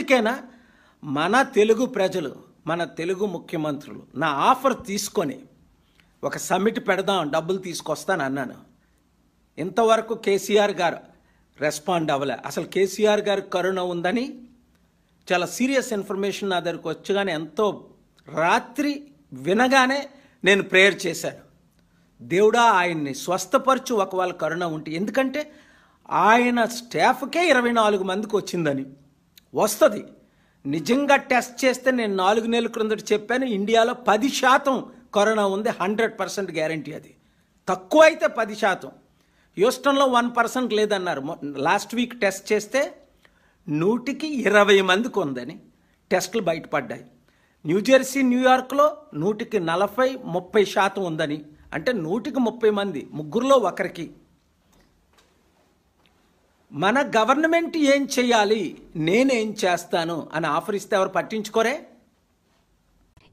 ఇప్పటికైనా మన తెలుగు ప్రజలు మన తెలుగు ముఖ్యమంత్రులు నా ఆఫర్ తీసుకొని ఒక సమ్మిట్ పెడదాం డబ్బులు తీసుకొస్తాను అన్నాను. ఇంతవరకు కేసీఆర్ గారు రెస్పాండ్ అవ్వలే. అసలు కేసీఆర్ గారు కరోనా ఉందని చాలా సీరియస్ ఇన్ఫర్మేషన్ నా దగ్గరకు వచ్చగానే ఎంతో రాత్రి వినగానే నేను ప్రేయర్ చేశాను, దేవుడా ఆయన్ని స్వస్థపరచు ఒకవేళ కరోనా ఉంటే, ఎందుకంటే ఆయన స్టాఫ్కే 24 మందికి వచ్చిందని. వస్తుంది నిజంగా టెస్ట్ చేస్తే నేను 4 నెలల క్రిందట చెప్పాను ఇండియాలో 10% కరోనా ఉంది, 100% గ్యారంటీ. అది తక్కువ అయితే 10%. హ్యూస్టన్లో 1% లేదన్నారు. లాస్ట్ వీక్ టెస్ట్ చేస్తే 120 మందికి ఉందని టెస్టులు బయటపడ్డాయి. న్యూజెర్సీ న్యూయార్క్లో 140-30% ఉందని, అంటే 130 మంది ముగ్గురులో ఒకరికి. మన గవర్నమెంట్ ఏం చేయాలి, నేనేం చేస్తాను అని ఆఫర్ ఇస్తే ఎవరు పట్టించుకోరే.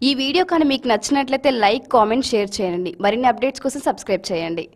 ఈ వీడియో కానీ మీకు నచ్చినట్లయితే లైక్, కామెంట్, షేర్ చేయండి. మరిన్ని అప్డేట్స్ కోసం సబ్స్క్రైబ్ చేయండి.